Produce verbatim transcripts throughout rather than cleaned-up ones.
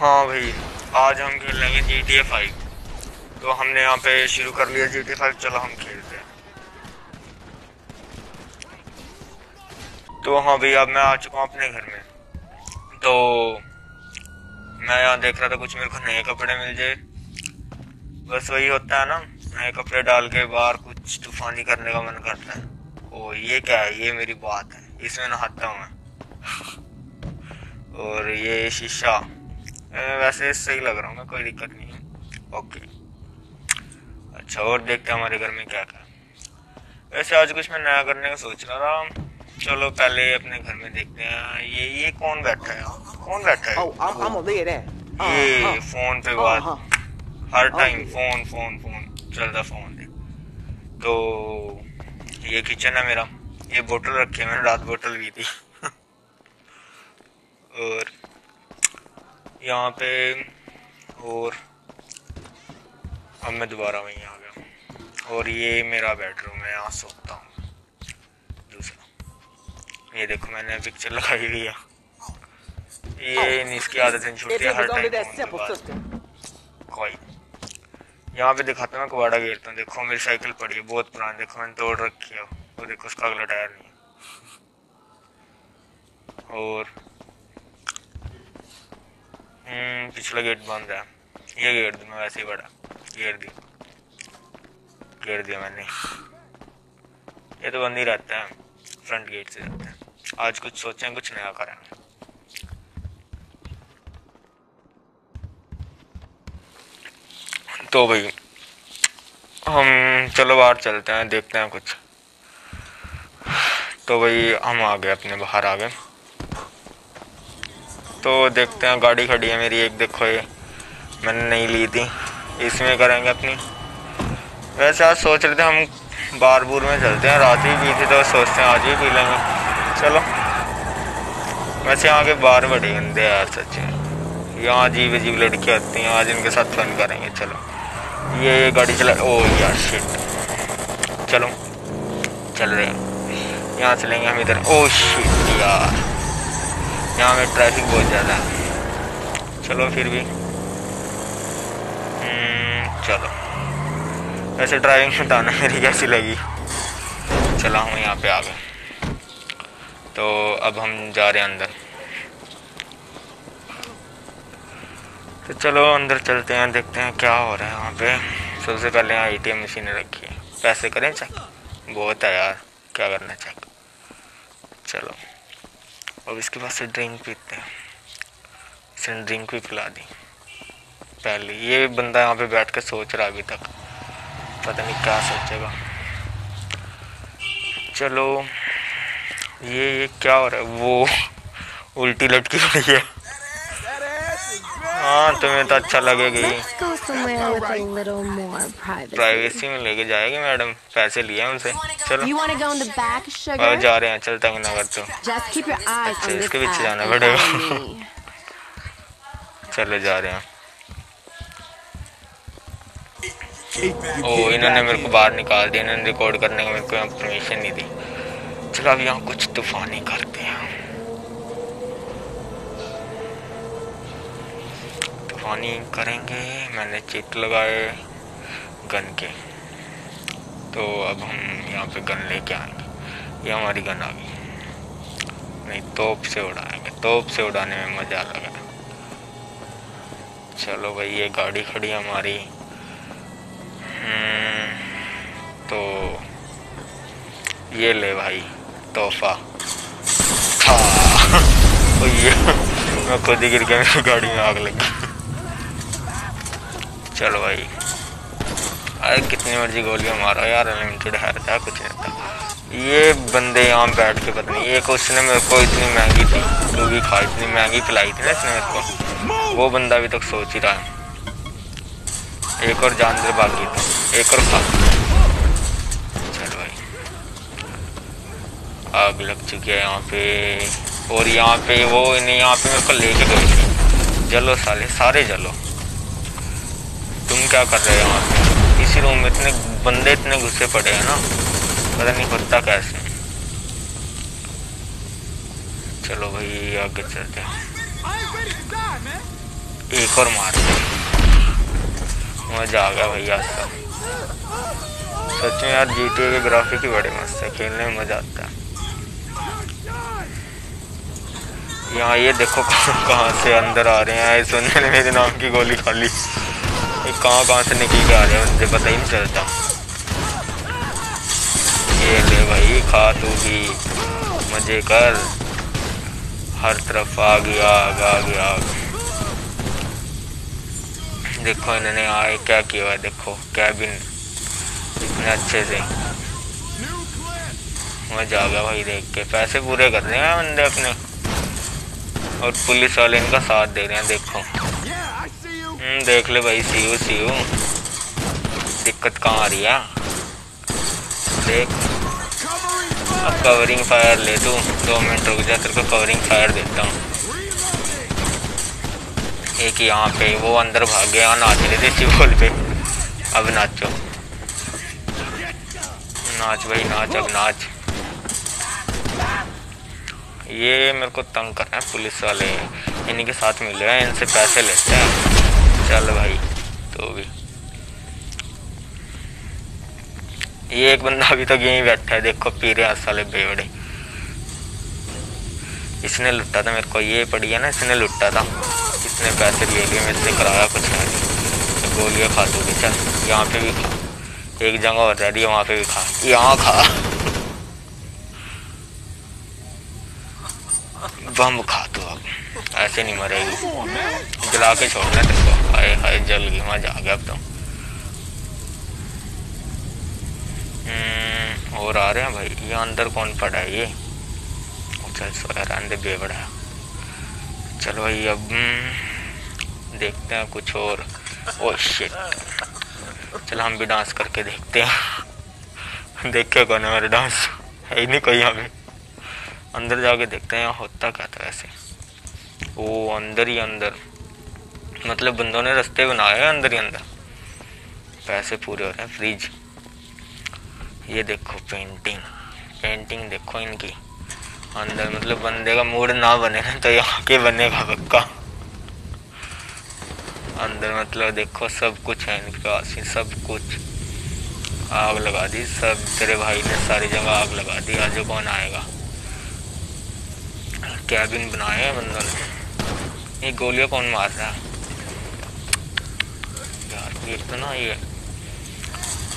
हाँ भाई, आज हम खेलेंगे जी टी ए फाइव। तो हमने यहाँ पे शुरू कर लिया जी टी ए फाइव। चलो हम खेलते हैं। तो हाँ भाई, अब मैं आ चुका हूँ अपने घर में। तो मैं यहाँ देख रहा था कुछ मेरे को नए कपड़े मिल जाए, बस वही होता है ना, नए कपड़े डाल के बाहर कुछ तूफानी करने का मन करता है। ओ ये क्या है, ये मेरी बात है, इसमें नहाता हूँ मैं। और ये शीशा, वैसे सही लग रहा हूँ मैं, कोई दिक्कत नहीं है। ओके अच्छा, और देखते हैं हमारे घर में क्या क्या। वैसे आज कुछ मैं नया करने का सोच रहा था। चलो पहले अपने घर में देखते हैं। ये ये कौन बैठा है, कौन बैठा है? ये फोन पे बात, हर टाइम फोन फोन फोन चलता फोन। तो ये किचन है मेरा। ये बोतल रखी है, मैंने रात बोतल ली थी। और यहाँ पे, और अब मैं दोबारा वहीं आ गया। और ये मेरा बेडरूम है, यहाँ सोता हूँ। दूसरा ये देखो, मैंने पिक्चर लगाई हुई है। ये इसकी आदत है, छूटती है हर टाइम। कोई यहाँ पे दिखाता हूँ, मैं कबाड़ा घेरता हूँ। देखो मेरी साइकिल पड़ी है, बहुत पुरानी, देखो मैंने तोड़ रखी है। और देखो उसका अगला टायर नहीं है। और हम्म पिछला गेट बंद है। ये घेर दूँ मैं, वैसे ही बड़ा घेर दिया घेर दिया मैंने। ये तो बंद ही रहता है, फ्रंट गेट से रहता है। आज कुछ सोचें, कुछ नया करेंगे। तो भाई हम चलो बाहर चलते हैं, देखते हैं कुछ। तो भाई हम आ गए, अपने बाहर आ गए। तो देखते हैं, गाड़ी खड़ी है मेरी एक, देखो ये मैंने नहीं ली थी, इसमें करेंगे अपनी। वैसे आज सोच रहे थे हम बारबूर में चलते हैं, रात ही पी थी तो सोचते हैं आज ही पी लेंगे। चलो वैसे यहाँ के बार बड़े गंदे यार, सच में। यहाँ अजीब अजीब लड़कियाँ आती हैं, आज इनके साथ फन करेंगे। चलो ये गाड़ी चला, ओ यार शिट। चलो चल रहे हैं, यहाँ चलेंगे हम इधर। ओ शिट यार, यहाँ में ट्रैफिक बहुत ज़्यादा है। चलो फिर भी चलो। वैसे ड्राइविंग बताना मेरी कैसी लगी। चला हम यहाँ पे आ गए। तो अब हम जा रहे हैं अंदर। तो चलो अंदर चलते हैं, देखते हैं क्या हो रहा है वहाँ पे। सबसे पहले यहाँ ए टी एम मशीन रखी है, पैसे करें चेक। बहुत है यार, क्या करना चेक। चलो अब इसके पास से ड्रिंक पीते हैं। इसने ड्रिंक भी पिला दी पहले। ये बंदा यहाँ पे बैठ कर सोच रहा अभी तक, पता नहीं क्या सोचेगा। चलो ये ये क्या हो रहा है, वो उल्टी लटकी पड़ी है। हाँ तुम्हें तो अच्छा लगेगा, प्राइवेसी में लेके जाएगी मैडम, पैसे लिए उनसे। चलो और जा रहे हैं, चल तंग ना कर तो। अच्छा इसके पीछे जाना पड़ेगा। चलो जा रहे हैं। ओ इन्होंने मेरे को बाहर निकाल दिया, इन्होंने रिकॉर्ड करने का मेरे को यहाँ परमिशन नहीं दी। चलो अब यहाँ कुछ तूफानी करते हैं, पानी करेंगे। मैंने चिट लगाए गन के। तो अब हम यहाँ पे गन लेके आएंगे। ये हमारी गन आ गई, नहीं तोप से उड़ाएंगे, तोप से उड़ाने में मज़ा लगा। चलो भाई ये गाड़ी खड़ी हमारी। तो ये ले भाई तोहफा। तो ये मैं खुद ही गिर के मेरी गाड़ी में आग लगी। चलो भाई, अरे कितनी मर्जी गोलियां मारो यार, अनलिमिटेड है, कुछ नहीं था। ये बंदे यहाँ बैठ के पता नहीं, एक उसने मेरे को इतनी महंगी थी डूबी खाई, इतनी महंगी पिलाई थी ना इसने मेरे को। वो बंदा अभी तक सोच ही रहा है। एक और जानवर बाकी था, एक और खा। चलो भाई आग लग चुकी है यहाँ पे। और यहाँ पे वो इन्हें यहाँ पे मेरे को लेके गई। जलो साले, सारे जलो, तुम क्या कर रहे हो यहाँ पे? इसी रूम में इतने बंदे, इतने घुसे पड़े हैं ना, पता नहीं होता कैसे। चलो भाई आगे चलते हैं। एक और मार, मजा आ गया भैया। सच में यार जीटीए के ग्राफिक ही बड़े मस्त है, खेलने में मजा आता है। यहाँ ये देखो कहाँ से अंदर आ रहे हैं, सुनने में मेरे नाम की गोली खाली, ये कहाँ कहाँ से निकल के आ रहे हैं मुझे पता ही नहीं चलता। ये ले भाई खा तू भी मजे कर, हर तरफ आग ही आग आग आग। देखो इन्होंने आए क्या किया है, देखो कैबिन इतने अच्छे से, मजा आ गया भाई देख के। पैसे पूरे कर रहे हैं बंदे अपने और पुलिस वाले इनका साथ दे रहे हैं। देखो देख ले भाई, सी यू सी यू, दिक्कत कहाँ आ रही है देख। अब कवरिंग फायर ले तू, दो मिनट रुक जा, तेरे को कवरिंग फायर देता हूँ। एक यहाँ पे वो अंदर भाग गया, नाच रहे थे सिवल पे। अब नाचो, नाच भाई नाच, अब नाच। ये मेरे को तंग करना है पुलिस वाले, इन्हीं के साथ मिल रहे हैं, इनसे पैसे लेते हैं। चल भाई तो भी ये एक बंदा अभी तक यहीं बैठा है, देखो पी रहे साले बेवड़े। इसने लुटा था मेरे को, ये पड़ी है ना, इसने लुटा था, इसने पैसे ले लिए मेरे से, कराया कुछ नहीं। गोलियाँ खा दूँगी, चल यहाँ पे भी खा, एक जगह और रह रही है वहाँ पे भी खा, यहाँ खा, बम खा तो। अब ऐसे नहीं मरेगी, जला के छोड़ना तेरे। हाय हाय जल गई, मजा आ गया अब तो। और आ रहे हैं भाई, ये अंदर कौन पड़ा है ये? चल सोया अंदर बेबड़ा। चलो भाई अब देखते हैं कुछ और। ओ शिट, चलो हम भी डांस करके देखते हैं। देखे कौन है मेरे, डांस है ही नहीं कोई यहाँ पे। अंदर जाके देखते हैं यहाँ होता क्या था वैसे। वो अंदर ही अंदर, मतलब बंदों ने रास्ते बनाए हैं अंदर ही अंदर। पैसे पूरे हो रहे हैं। फ्रिज, ये देखो पेंटिंग, पेंटिंग देखो इनकी अंदर, मतलब बंदे का मूड ना बने तो यहाँ के बनेगा पक्का। अंदर मतलब देखो सब कुछ है इनके पास ही, सब कुछ। आग लगा दी सब, तेरे भाई ने सारी जगह आग लगा दी। आज कौन आएगा? कैबिन बनाए हैं बंदों ने। ये गोलियाँ कौन मार रहा है यार? ये तो ना ये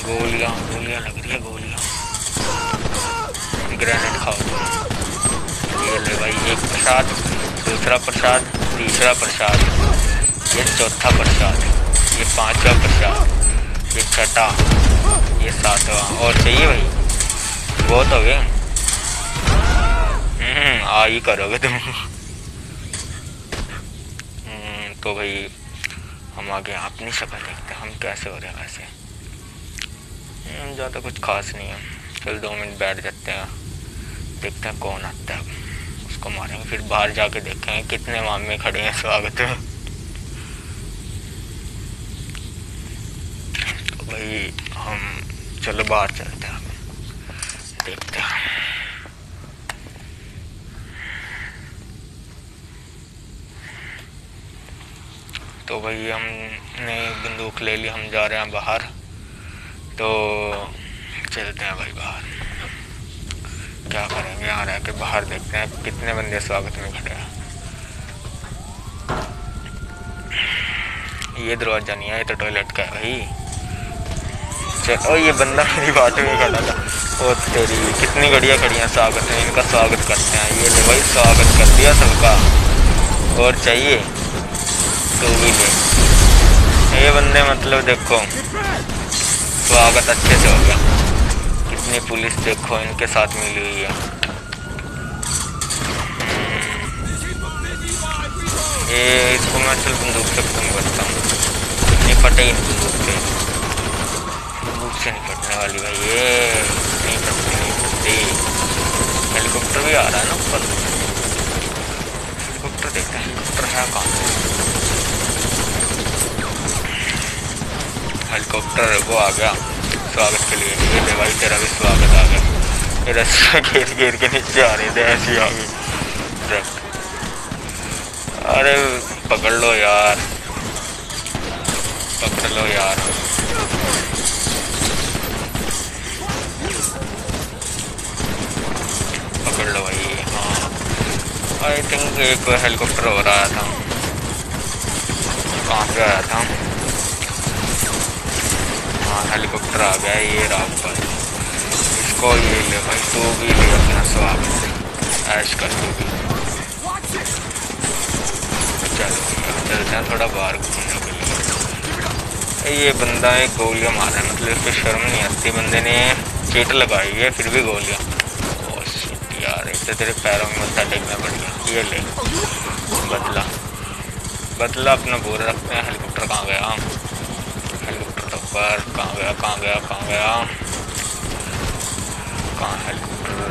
गोलियाँ गोलियाँ लग रही है, गोलियाँ। ग्रेनेड खाओ, ये ले भाई एक प्रसाद, दूसरा प्रसाद, तीसरा प्रसाद, ये चौथा प्रसाद, ये पांचवा प्रसाद, ये छठा, ये सातवां। और चाहिए भाई? बहुत हो गए। हम्म आ ही करोगे तुम। हम्म तो भाई हम आगे अपनी शक्ल देखते हैं, हम कैसे हो रहे हैं वैसे। ज़्यादा कुछ खास नहीं है। चल दो मिनट बैठ जाते हैं, देखते हैं कौन आता है, उसको मारेंगे। फिर बाहर जाके देखेंगे कितने मामे खड़े हैं स्वागत में। तो भाई हम चलो बाहर चलते हैं, देखते हैं। तो भाई हमने बंदूक ले ली, हम जा रहे हैं बाहर। तो चलते हैं भाई बाहर, क्या करेंगे यहाँ रह के। बाहर देखते हैं कितने बंदे स्वागत में खड़े हैं। ये दरवाजा नहीं है, ये तो टॉयलेट का है भाई। चलो ये बंदा मेरी बात में खड़ा था। ओ तेरी, कितनी गड़िया खड़ी हैं स्वागत में, इनका स्वागत करते हैं। ये ले भाई स्वागत कर दिया सबका। और चाहिए? तो भी ले। ये बंदे मतलब देखो स्वागत अच्छे से हो गया। इतनी पुलिस देखो इनके साथ मिली हुई है। ये इसको मैं चल बंदूक से खत्म करता हूँ, इतनी फटे ही नहीं बंदूक से, बंदूक से नहीं फटने वाली भाई। ये नहीं फटती, नहीं फटती। हेलीकॉप्टर भी आ रहा है ना ऊपर, हेलीकॉप्टर देखते हैं हेलीकॉप्टर है कहाँ। हेलीकॉप्टर वो आ गया स्वागत के लिए। ये ले भाई तेरा भी स्वागत आ गया। रस्सी घेर घेर के नीचे आ रहे थे, ऐसी आ गई। अरे पकड़ लो यार, पकड़ लो यार। पकड़ लो भाई। हाँ आई थिंक एक हेलीकॉप्टर हो रहा था, कहाँ पे आया था? हाँ हेलीकॉप्टर आ गया, ये रात पर इसको ये ले भाई, तो भी ले अपना स्वाब ऐश कर दो भी। चलो चलते हैं थोड़ा बाहर घूमने के लिए। ये बंदा एक गोलियाँ मार रहा है, मतलब इसको शर्म नहीं आती। बंदे ने चेट लगाई है फिर भी गोलियाँ। ओ शिट यार, एक तो तेरे पैरों में मत्था टेकना पड़ गया। ये ले बदला बदला अपना बोरा रखते हैं। हेलीकॉप्टर कहाँ गया? हेलीकॉप्टर पर कहाँ गया कहाँ गया कहाँ गया कहाँ हेलीकॉप्टर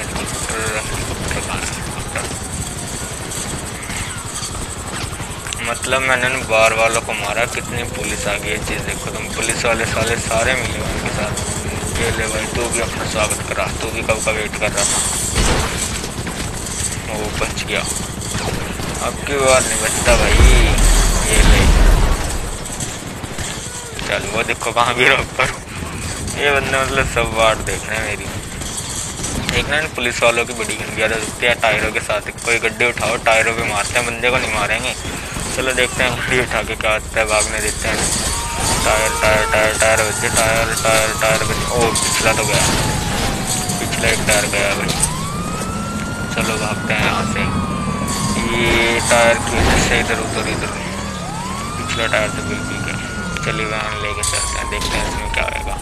हेलीकॉप्टर हेलीकॉप्टर कहाँ हेलीकॉप्टर? मतलब मैंने ना बार वालों को मारा, कितनी पुलिस आ गई। चीज़ देखो तुम, पुलिस वाले साले सारे मिले उनके साथ। ये ले भाई, तू भी अपना स्वागत करा। तू भी कब का वेट कर रहा था, वो बच गया। अब की बार नहीं बचता भाई। ये ले चल, वो देखो कहाँ भी रोक पर। ये बंदे मतलब सब वार देख रहे हैं मेरी। देखना इन पुलिस वालों की बड़ी गंदी आदत होती है। टायरों के साथ कोई गड्ढे उठाओ, टायरों पे मारते हैं, बंदे को नहीं मारेंगे। चलो देखते हैं गड्ढी उठा के क्या होता है, भागने देते हैं। टायर टायर टायर टायर बचे, टायर टायर टायर बचे। ओ पिछला तो गया, पिछला एक टायर गया भाई। चलो भागते हैं यहाँ से। ये टायर की वजह से इधर उधर इधर पिछला टायर तो बिल्कुल गया। चलिए वैन लेके चलते हैं, देखते हैं इसमें क्या आएगा।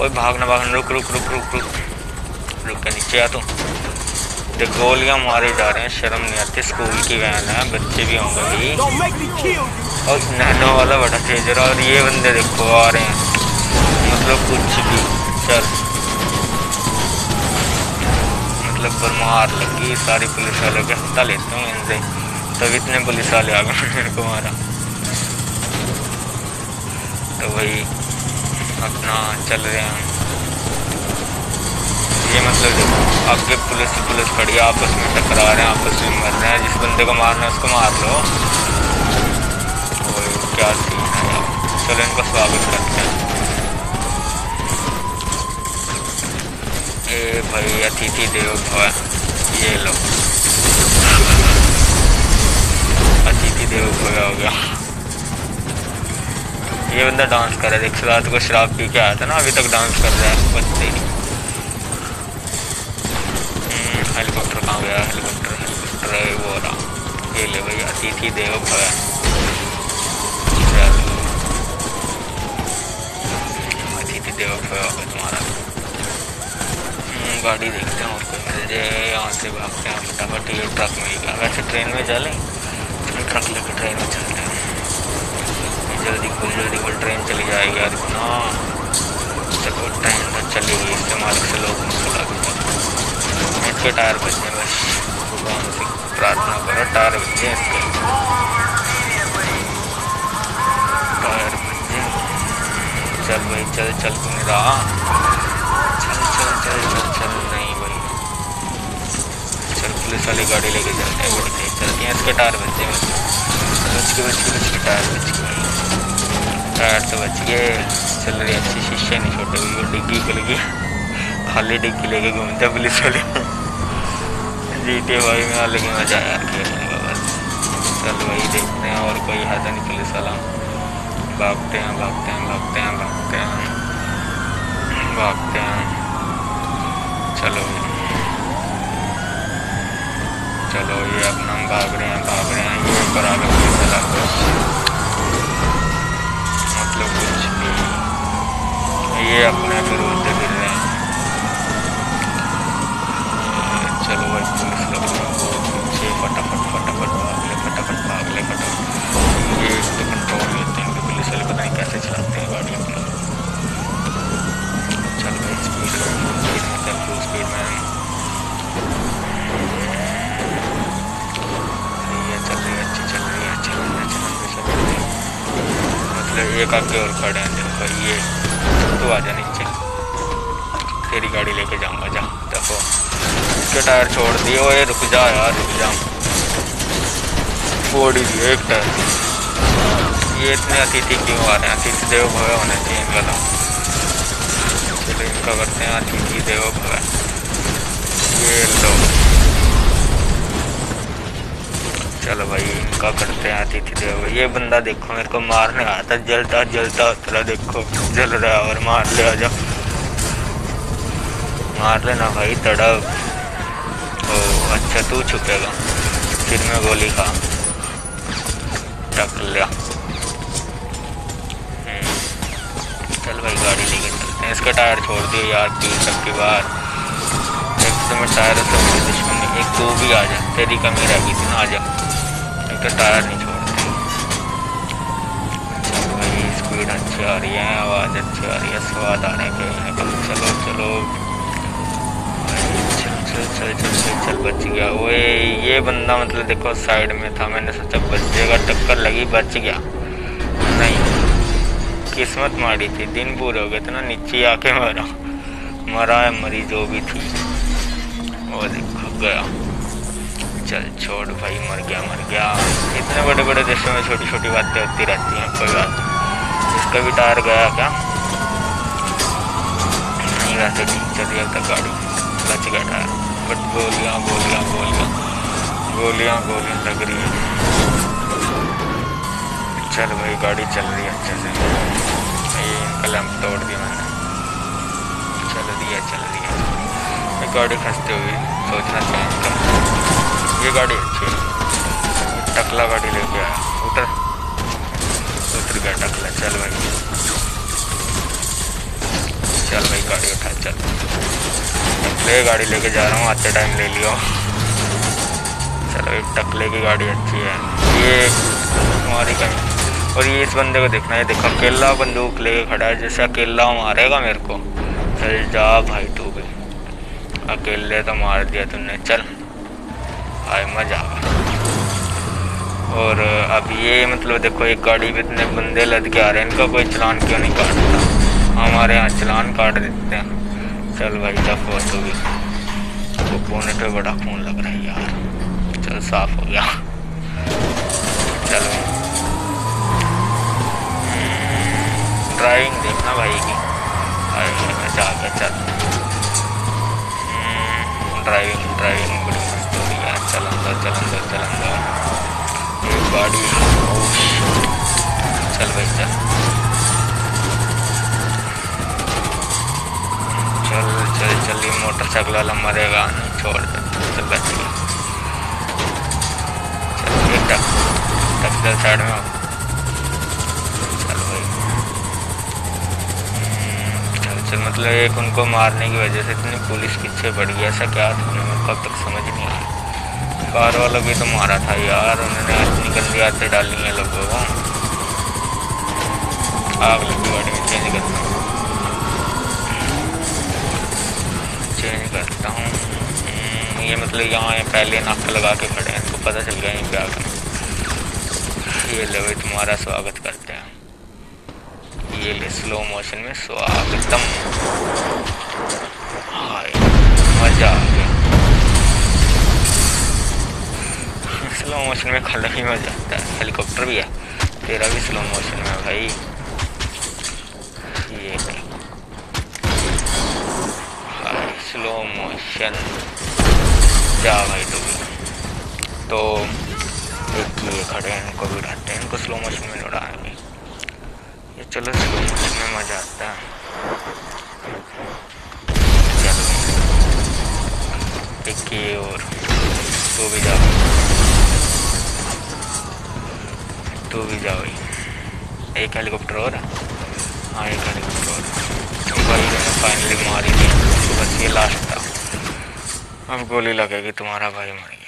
और भागना भागना, रुक रुक रुक रुक रुक रुक के नीचे आ। तो देखो गोलियाँ मारे जा रहे हैं, शर्म नहीं आती। स्कूल की वैन है, बच्चे भी होंगे भाई। और नैनो वाला बड़ा तेज, और ये बंदे देखो आ रहे हैं, मतलब कुछ भी। चल पर मार लगी, सारी पुलिस वालों के हत्या लेते हूँ इनसे। तब इतने पुलिस वाले आ गए, मेरे को मारा। तो भाई अपना चल रहे हैं। ये मतलब देखो आपके पुलिस पुलिस खड़ी, आपस में टकरा रहे हैं, आपस में मर रहे हैं। जिस बंदे को मारना है उसको मार लो। और क्या सीन है? चलो इनको स्वागत करते हैं। ए भाई अतिथि देवो भव, ये लो अतिथि देवो भव हो गया। ये बंदा डांस कर रहा है, देख। रात को शराब पी के आया था ना, अभी तक डांस कर रहा है, पता ही नहीं। हेलीकॉप्टर कहाँ गया? हेलीकॉप्टर हेलीकॉप्टर वो रहा। ये ले भाई अतिथि देवो भव। अतिथि देवो भव तुम्हारा। गाड़ी देखते हैं और कोई मिल जाए, यहाँ से भागते हैं फटाफट। ये ट्रक मिलेगा, वैसे ट्रेन में चलें, ट्रक लेकर ट्रेन में चलते हैं। जल्दी खुल जल्दी खुल, ट्रेन चली जाएगी यार। इतना देखो ट्रेन तो चलेगी, इसके मालिक से लोग चला गया। इसके टायर बचने, बस भगवान से प्रार्थना करो टायर बचे इसके। टायर बचे, चल भाई चल चल, क्यों रहा? चल चल चल, नहीं भाई चल। पुलिस वाली गाड़ी लेके चलते हैं, बढ़ते चलते हैं। इसके टायर बचे, बच गए बच गए बच गए टायर बच गए। टायर तो बच गए, चल रही अच्छी। शीशे नहीं छोटे हुए, डिग्गी खुल गई, खाली डिग्गी लेके घूमते पुलिस वाले। जीते भाई में अलग ही मजा आया यार। चल भाई देखते हैं और कोई है नहीं। पुलिस वाला भागते हैं भागते हैं भागते हैं भागते हैं भागते हैं। चलो चलो, ये अपना हम भाग रहे हैं भाग रहे हैं। ये ऊपर आगे चला गया, मतलब कुछ भी। ये अपने फिर उठते फिर रहे हैं। चलो भाई पुलिस लग रहा हो पीछे, फटाफट फटाफट भाग ले फटाफट भाग ले फटाफट। ये तो कंट्रोल लेते हैं कि पुलिस वाले पता नहीं कैसे चलाते हैं गाड़ी अपनी। चल भाई स्पीड स्पीड में ये चल रही है, अच्छी चल रही है, अच्छी चल रही है, चल रही है। मतलब एक आगे और खड़े हैं, देखो ये। तो आ जा नीचे, तेरी गाड़ी लेके जाऊंगा जा। देखो इसके टायर छोड़ दिए। ओए रुक जा यार रुक जा, फोड़ ही दिया एक टाइम। ये इतने अतिथि क्यों आ रहे हैं? अतिथि देवो भव होने चाहिए इनका नाम। चलो इनका करते हैं अतिथि देवो भव। ये लो, चलो भाई इनका करते हैं अतिथि देवो। ये बंदा देखो मेरे को मारने आया था, जलता जलता उतरा, देखो जल रहा और मार ले, आजा मार लेना भाई तड़प। ओ अच्छा तू छुपेगा, फिर मैं गोली खा टक लिया। चल भाई गाड़ी लेके चलते हैं। इसका टायर छोड़ दिया यार, पी सबके बाहर एक तो टायर होता है दुश्मन। एक तू भी आ जा, तेरी कमी रह गई थी ना, आ जा। एक तो टायर नहीं छोड़ते। चलो भाई स्पीड अच्छी आ रही है, आवाज़ अच्छी आ रही है, स्वाद आने के। चलो चलो चल चल चल चल चल बच गया। ओए ये बंदा मतलब देखो साइड में था, मैंने सोचा बच जाएगा, टक्कर लगी बच गया। नहीं किस्मत मारी थी, दिन पूरे हो गए थे ना, नीचे आके मरा मरा है मरी जो भी थी। वो देखो गया, चल छोड़ भाई, मर गया मर गया। इतने बड़े बड़े देशों में छोटी छोटी बातें होती रहती हैं, कोई बात नहीं। इसका भी टायर गया क्या? नहीं वैसे ठीक चल रही तक गाड़ी, बच गया टायर। बट गोलियाँ गोलियाँ गोलियाँ गोलियां गोलियां लग रही है। चल भाई गाड़ी चल रही है अच्छे से। ये इनका लैंप तोड़ दिया मैंने, चल दिया चल दिया। गाड़ी खंसते हुए सोचना चाहिए इनका। ये गाड़ी अच्छी है, टकला गाड़ी लेके आया। उतर उतर गया टकला। चल भाई चल भाई गाड़ी उठा, चल ले गाड़ी लेके जा रहा हूँ, आते टाइम ले लियो। चलो एक टकले की गाड़ी अच्छी है, ये हमारी कमी। और ये इस बंदे को देखना है, देखो अकेला बंदूक लेके खड़ा है, जैसे अकेला मारेगा मेरे को। चल जा भाई तू भी, अकेले तो मार दिया तुमने। चल आए मजा। और अब ये मतलब देखो एक गाड़ी में इतने बंदे लद के आ रहे हैं, इनका कोई चलान क्यों नहीं काटता? हमारे यहाँ चलान काट देते हैं। चल भाई टफ हो तो भी वो बोने पे बड़ा खून लग रहा है यार। चल साफ हो गया। चल ड्राइविंग देखना भाई की, अरे मैं जा गया। चल ड्राइविंग ड्राइविंग बड़ी मस्त हो गई यार। चल अंदर चल अंदर चल अंदर, एक गाड़ी। चल भाई चल चल चल चल। ये मोटरसाइकिल वाला मरेगा नहीं, छोड़ दे। चल बच गया। चल ये टक टक चल साइड में। चल भाई चल चल। मतलब एक उनको मारने की वजह से इतनी पुलिस पीछे पड़ गई। ऐसा क्या था उन्होंने, कब तक समझ नहीं आया। कार वालों को तो मारा था यार, उन्होंने इतनी गंदी आदतें डाली हैं लोगों को। आग लगी गाड़ी में, चेंज करना करता हूँ। ये मतलब यहाँ पहले नाक लगा के खड़े हैं, तो पता चल गया यहीं पे आकर। ये ले भाई तुम्हारा स्वागत करते हैं। ये ले स्लो मोशन में स्वागतम। हाय मजा आ गया। स्लो मोशन में खाना भी मजा आता है। हेलीकॉप्टर भी है, तेरा भी स्लो मोशन में भाई। ये स्लो मोशन जा भाई तो तो एक ये खड़े हैं, इनको भी उड़ाते हैं। इनको स्लो मोशन में उड़ाएंगे। ये चलो स्लो मोशन में मज़ा आता है। एक ये और तो भी जा तो भी जा भाई। एक हेलीकॉप्टर और है। हाँ एक हेलीकॉप्टर और है। भाई मैंने फाइनली मारी थी, बस ये लास्ट था। अब गोली लगेगी, तुम्हारा भाई मर गया।